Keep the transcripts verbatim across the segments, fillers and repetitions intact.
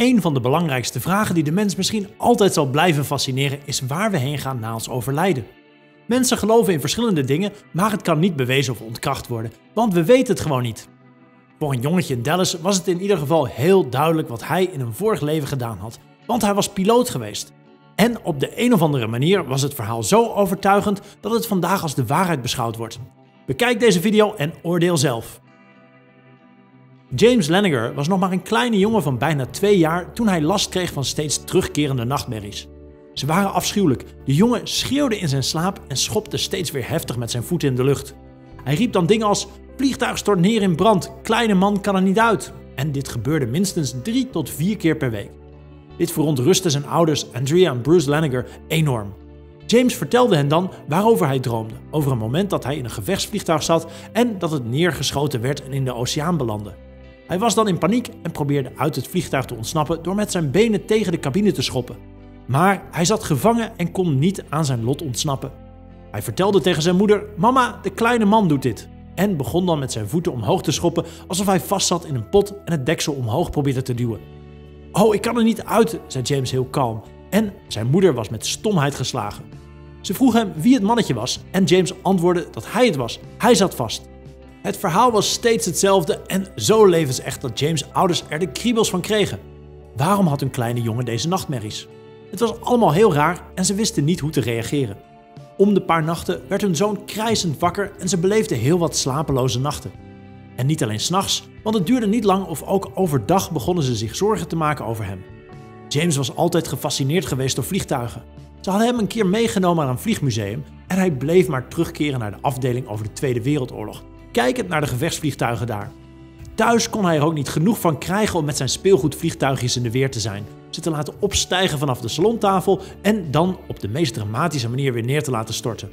Een van de belangrijkste vragen die de mens misschien altijd zal blijven fascineren is waar we heen gaan na ons overlijden. Mensen geloven in verschillende dingen, maar het kan niet bewezen of ontkracht worden, want we weten het gewoon niet. Voor een jongetje in Dallas was het in ieder geval heel duidelijk wat hij in een vorig leven gedaan had, want hij was piloot geweest. En op de een of andere manier was het verhaal zo overtuigend dat het vandaag als de waarheid beschouwd wordt. Bekijk deze video en oordeel zelf. James Leininger was nog maar een kleine jongen van bijna twee jaar toen hij last kreeg van steeds terugkerende nachtmerries. Ze waren afschuwelijk, de jongen schreeuwde in zijn slaap en schopte steeds weer heftig met zijn voeten in de lucht. Hij riep dan dingen als "vliegtuig stort neer in brand, kleine man kan er niet uit" en dit gebeurde minstens drie tot vier keer per week. Dit verontrustte zijn ouders Andrea en Bruce Leininger enorm. James vertelde hen dan waarover hij droomde, over een moment dat hij in een gevechtsvliegtuig zat en dat het neergeschoten werd en in de oceaan belandde. Hij was dan in paniek en probeerde uit het vliegtuig te ontsnappen door met zijn benen tegen de cabine te schoppen. Maar hij zat gevangen en kon niet aan zijn lot ontsnappen. Hij vertelde tegen zijn moeder: "Mama, de kleine man doet dit." En begon dan met zijn voeten omhoog te schoppen alsof hij vast zat in een pot en het deksel omhoog probeerde te duwen. "Oh, ik kan er niet uit," zei James heel kalm. En zijn moeder was met stomheid geslagen. Ze vroeg hem wie het mannetje was en James antwoordde dat hij het was. Hij zat vast. Het verhaal was steeds hetzelfde en zo levensecht dat James' ouders er de kriebels van kregen. Waarom had hun kleine jongen deze nachtmerries? Het was allemaal heel raar en ze wisten niet hoe te reageren. Om de paar nachten werd hun zoon krijsend wakker en ze beleefden heel wat slapeloze nachten. En niet alleen 's nachts, want het duurde niet lang of ook overdag begonnen ze zich zorgen te maken over hem. James was altijd gefascineerd geweest door vliegtuigen. Ze hadden hem een keer meegenomen naar een vliegmuseum en hij bleef maar terugkeren naar de afdeling over de Tweede Wereldoorlog, kijkend naar de gevechtsvliegtuigen daar. Thuis kon hij er ook niet genoeg van krijgen om met zijn speelgoedvliegtuigjes in de weer te zijn, ze te laten opstijgen vanaf de salontafel en dan op de meest dramatische manier weer neer te laten storten.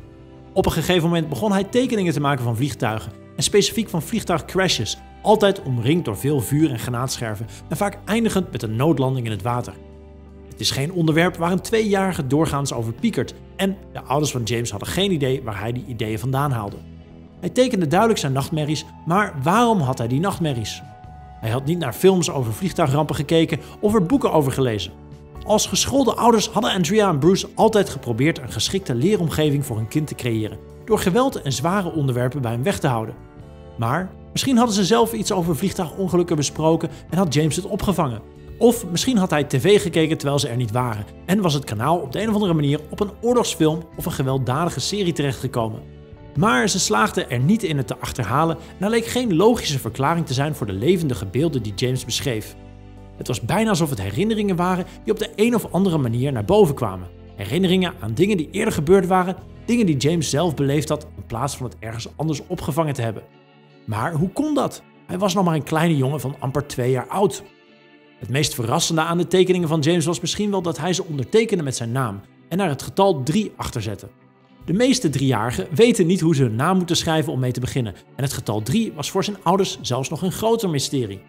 Op een gegeven moment begon hij tekeningen te maken van vliegtuigen en specifiek van vliegtuigcrashes, altijd omringd door veel vuur en granaatscherven en vaak eindigend met een noodlanding in het water. Het is geen onderwerp waar een tweejarige doorgaans over piekert en de ouders van James hadden geen idee waar hij die ideeën vandaan haalde. Hij tekende duidelijk zijn nachtmerries, maar waarom had hij die nachtmerries? Hij had niet naar films over vliegtuigrampen gekeken of er boeken over gelezen. Als geschoolde ouders hadden Andrea en Bruce altijd geprobeerd een geschikte leeromgeving voor hun kind te creëren, door geweld en zware onderwerpen bij hem weg te houden. Maar misschien hadden ze zelf iets over vliegtuigongelukken besproken en had James het opgevangen. Of misschien had hij tv gekeken terwijl ze er niet waren en was het kanaal op de een of andere manier op een oorlogsfilm of een gewelddadige serie terechtgekomen. Maar ze slaagden er niet in het te achterhalen en er leek geen logische verklaring te zijn voor de levendige beelden die James beschreef. Het was bijna alsof het herinneringen waren die op de een of andere manier naar boven kwamen. Herinneringen aan dingen die eerder gebeurd waren, dingen die James zelf beleefd had in plaats van het ergens anders opgevangen te hebben. Maar hoe kon dat? Hij was nog maar een kleine jongen van amper twee jaar oud. Het meest verrassende aan de tekeningen van James was misschien wel dat hij ze ondertekende met zijn naam en naar het getal drie achterzette. De meeste driejarigen weten niet hoe ze hun naam moeten schrijven om mee te beginnen en het getal drie was voor zijn ouders zelfs nog een groter mysterie.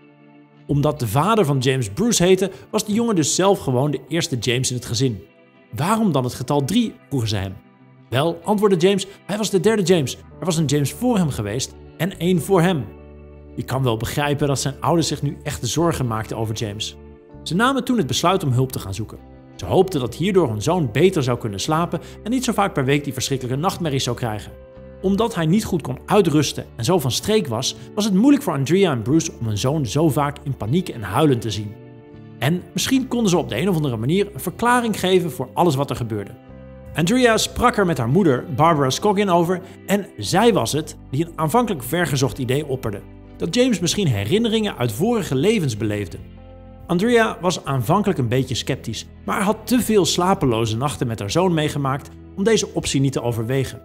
Omdat de vader van James Bruce heette, was de jongen dus zelf gewoon de eerste James in het gezin. Waarom dan het getal drie, vroegen ze hem. Wel, antwoordde James, hij was de derde James, er was een James voor hem geweest en één voor hem. Je kan wel begrijpen dat zijn ouders zich nu echt zorgen maakten over James. Ze namen toen het besluit om hulp te gaan zoeken. Ze hoopten dat hierdoor hun zoon beter zou kunnen slapen en niet zo vaak per week die verschrikkelijke nachtmerries zou krijgen. Omdat hij niet goed kon uitrusten en zo van streek was, was het moeilijk voor Andrea en Bruce om hun zoon zo vaak in paniek en huilend te zien. En misschien konden ze op de een of andere manier een verklaring geven voor alles wat er gebeurde. Andrea sprak er met haar moeder, Barbara Scoggin, over en zij was het die een aanvankelijk vergezocht idee opperde: dat James misschien herinneringen uit vorige levens beleefde. Andrea was aanvankelijk een beetje sceptisch, maar had te veel slapeloze nachten met haar zoon meegemaakt om deze optie niet te overwegen.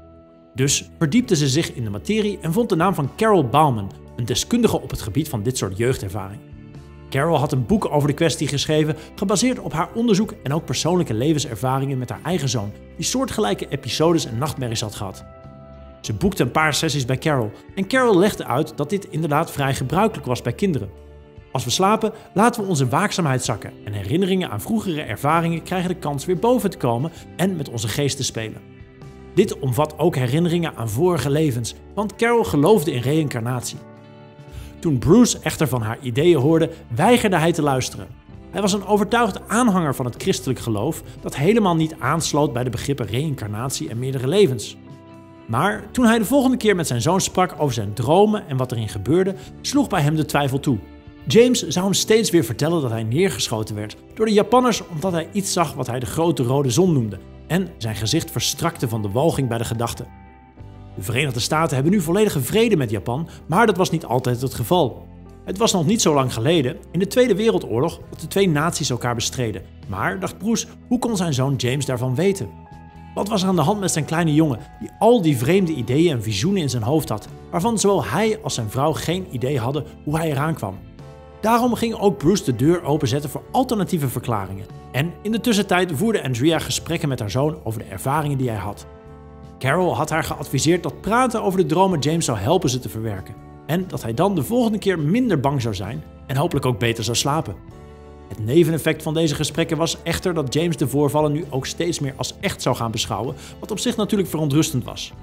Dus verdiepte ze zich in de materie en vond de naam van Carol Bauman, een deskundige op het gebied van dit soort jeugdervaring. Carol had een boek over de kwestie geschreven, gebaseerd op haar onderzoek en ook persoonlijke levenservaringen met haar eigen zoon, die soortgelijke episodes en nachtmerries had gehad. Ze boekte een paar sessies bij Carol en Carol legde uit dat dit inderdaad vrij gebruikelijk was bij kinderen. Als we slapen, laten we onze waakzaamheid zakken en herinneringen aan vroegere ervaringen krijgen de kans weer boven te komen en met onze geest te spelen. Dit omvat ook herinneringen aan vorige levens, want Carol geloofde in reïncarnatie. Toen Bruce echter van haar ideeën hoorde, weigerde hij te luisteren. Hij was een overtuigd aanhanger van het christelijk geloof dat helemaal niet aansloot bij de begrippen reïncarnatie en meerdere levens. Maar toen hij de volgende keer met zijn zoon sprak over zijn dromen en wat erin gebeurde, sloeg bij hem de twijfel toe. James zou hem steeds weer vertellen dat hij neergeschoten werd door de Japanners omdat hij iets zag wat hij de grote rode zon noemde, en zijn gezicht verstrakte van de walging bij de gedachte. De Verenigde Staten hebben nu volledige vrede met Japan, maar dat was niet altijd het geval. Het was nog niet zo lang geleden, in de Tweede Wereldoorlog, dat de twee naties elkaar bestreden. Maar, dacht Bruce, hoe kon zijn zoon James daarvan weten? Wat was er aan de hand met zijn kleine jongen, die al die vreemde ideeën en visioenen in zijn hoofd had, waarvan zowel hij als zijn vrouw geen idee hadden hoe hij eraan kwam? Daarom ging ook Bruce de deur openzetten voor alternatieve verklaringen. En in de tussentijd voerde Andrea gesprekken met haar zoon over de ervaringen die hij had. Carol had haar geadviseerd dat praten over de dromen James zou helpen ze te verwerken. En dat hij dan de volgende keer minder bang zou zijn en hopelijk ook beter zou slapen. Het neveneffect van deze gesprekken was echter dat James de voorvallen nu ook steeds meer als echt zou gaan beschouwen, wat op zich natuurlijk verontrustend was.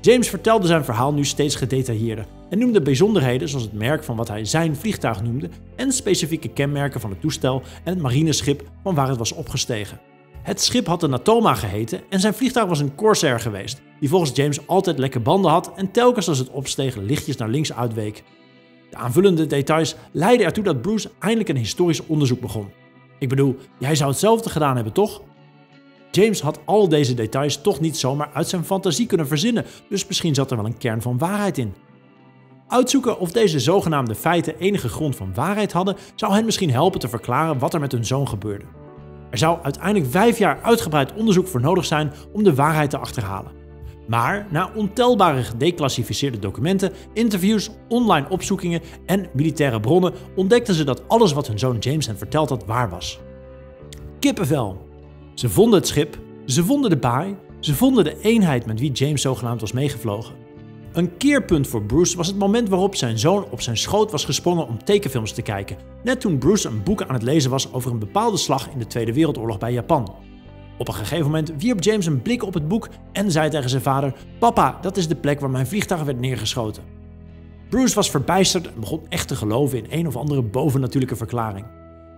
James vertelde zijn verhaal nu steeds gedetailleerder en noemde bijzonderheden zoals het merk van wat hij zijn vliegtuig noemde en specifieke kenmerken van het toestel en het marineschip van waar het was opgestegen. Het schip had de Natoma geheten en zijn vliegtuig was een Corsair geweest, die volgens James altijd lekke banden had en telkens als het opsteeg lichtjes naar links uitweek. De aanvullende details leidden ertoe dat Bruce eindelijk een historisch onderzoek begon. Ik bedoel, jij zou hetzelfde gedaan hebben, toch? James had al deze details toch niet zomaar uit zijn fantasie kunnen verzinnen, dus misschien zat er wel een kern van waarheid in. Uitzoeken of deze zogenaamde feiten enige grond van waarheid hadden, zou hen misschien helpen te verklaren wat er met hun zoon gebeurde. Er zou uiteindelijk vijf jaar uitgebreid onderzoek voor nodig zijn om de waarheid te achterhalen. Maar na ontelbare gedeclassificeerde documenten, interviews, online opzoekingen en militaire bronnen ontdekten ze dat alles wat hun zoon James hen verteld had waar was. Kippenvel! Ze vonden het schip, ze vonden de baai, ze vonden de eenheid met wie James zogenaamd was meegevlogen. Een keerpunt voor Bruce was het moment waarop zijn zoon op zijn schoot was gesprongen om tekenfilms te kijken, net toen Bruce een boek aan het lezen was over een bepaalde slag in de Tweede Wereldoorlog bij Japan. Op een gegeven moment wierp James een blik op het boek en zei tegen zijn vader: "Papa, dat is de plek waar mijn vliegtuig werd neergeschoten." Bruce was verbijsterd en begon echt te geloven in een of andere bovennatuurlijke verklaring.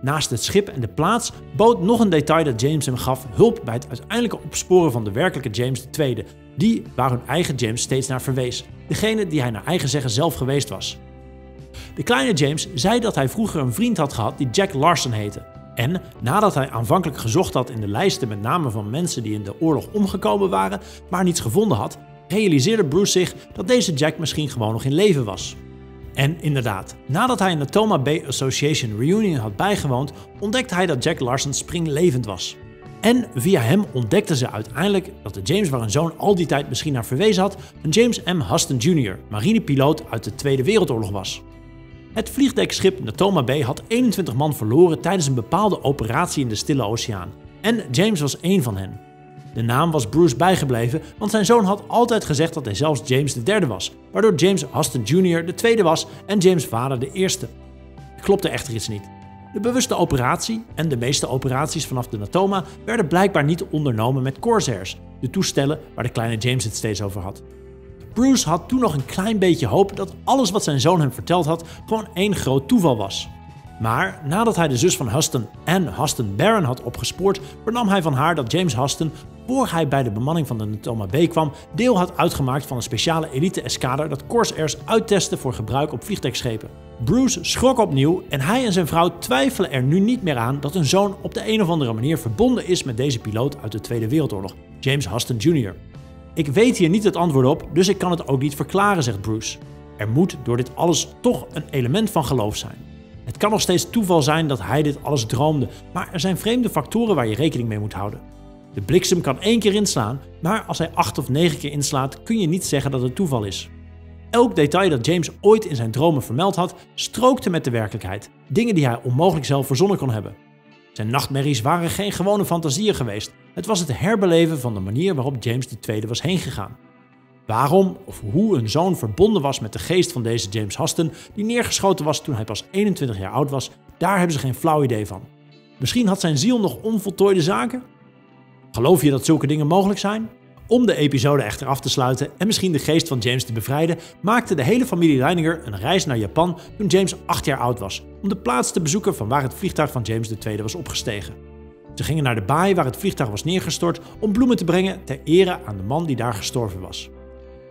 Naast het schip en de plaats bood nog een detail dat James hem gaf hulp bij het uiteindelijke opsporen van de werkelijke James de Tweede, die waar hun eigen James steeds naar verwees, degene die hij naar eigen zeggen zelf geweest was. De kleine James zei dat hij vroeger een vriend had gehad die Jack Larson heette, en nadat hij aanvankelijk gezocht had in de lijsten met namen van mensen die in de oorlog omgekomen waren, maar niets gevonden had, realiseerde Bruce zich dat deze Jack misschien gewoon nog in leven was. En inderdaad, nadat hij een Natoma Bay Association reunion had bijgewoond, ontdekte hij dat Jack Larson springlevend was. En via hem ontdekten ze uiteindelijk dat de James waar hun zoon al die tijd misschien naar verwezen had, een James M. Huston junior, marinepiloot uit de Tweede Wereldoorlog was. Het vliegdekschip Natoma Bay had eenentwintig man verloren tijdens een bepaalde operatie in de Stille Oceaan. En James was één van hen. De naam was Bruce bijgebleven, want zijn zoon had altijd gezegd dat hij zelfs James de Derde was, waardoor James Huston junior de tweede was en James' vader de eerste. Het klopte echter iets niet. De bewuste operatie en de meeste operaties vanaf de Natoma werden blijkbaar niet ondernomen met Corsairs, de toestellen waar de kleine James het steeds over had. Bruce had toen nog een klein beetje hoop dat alles wat zijn zoon hem verteld had gewoon één groot toeval was. Maar nadat hij de zus van Huston en Huston Barron had opgespoord, vernam hij van haar dat James Huston, voor hij bij de bemanning van de Natoma Bay kwam, deel had uitgemaakt van een speciale elite-eskader dat Corsairs uittestte voor gebruik op vliegdekschepen. Bruce schrok opnieuw en hij en zijn vrouw twijfelen er nu niet meer aan dat hun zoon op de een of andere manier verbonden is met deze piloot uit de Tweede Wereldoorlog, James Huston junior "Ik weet hier niet het antwoord op, dus ik kan het ook niet verklaren," zegt Bruce. Er moet door dit alles toch een element van geloof zijn. Het kan nog steeds toeval zijn dat hij dit alles droomde, maar er zijn vreemde factoren waar je rekening mee moet houden. De bliksem kan één keer inslaan, maar als hij acht of negen keer inslaat kun je niet zeggen dat het toeval is. Elk detail dat James ooit in zijn dromen vermeld had, strookte met de werkelijkheid, dingen die hij onmogelijk zelf verzonnen kon hebben. Zijn nachtmerries waren geen gewone fantasieën geweest, het was het herbeleven van de manier waarop James de Tweede was heengegaan. Waarom of hoe een zoon verbonden was met de geest van deze James Huston, die neergeschoten was toen hij pas eenentwintig jaar oud was, daar hebben ze geen flauw idee van. Misschien had zijn ziel nog onvoltooide zaken? Geloof je dat zulke dingen mogelijk zijn? Om de episode echter af te sluiten en misschien de geest van James te bevrijden, maakte de hele familie Leininger een reis naar Japan toen James acht jaar oud was, om de plaats te bezoeken van waar het vliegtuig van James de tweede was opgestegen. Ze gingen naar de baai waar het vliegtuig was neergestort om bloemen te brengen ter ere aan de man die daar gestorven was.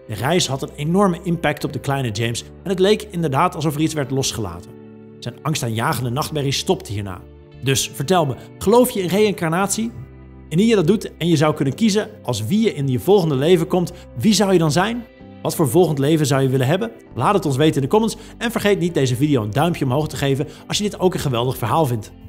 De reis had een enorme impact op de kleine James en het leek inderdaad alsof er iets werd losgelaten. Zijn angstaanjagende nachtmerrie stopte hierna. Dus vertel me, geloof je in reïncarnatie? Indien je dat doet en je zou kunnen kiezen als wie je in je volgende leven komt, wie zou je dan zijn? Wat voor volgend leven zou je willen hebben? Laat het ons weten in de comments en vergeet niet deze video een duimpje omhoog te geven als je dit ook een geweldig verhaal vindt.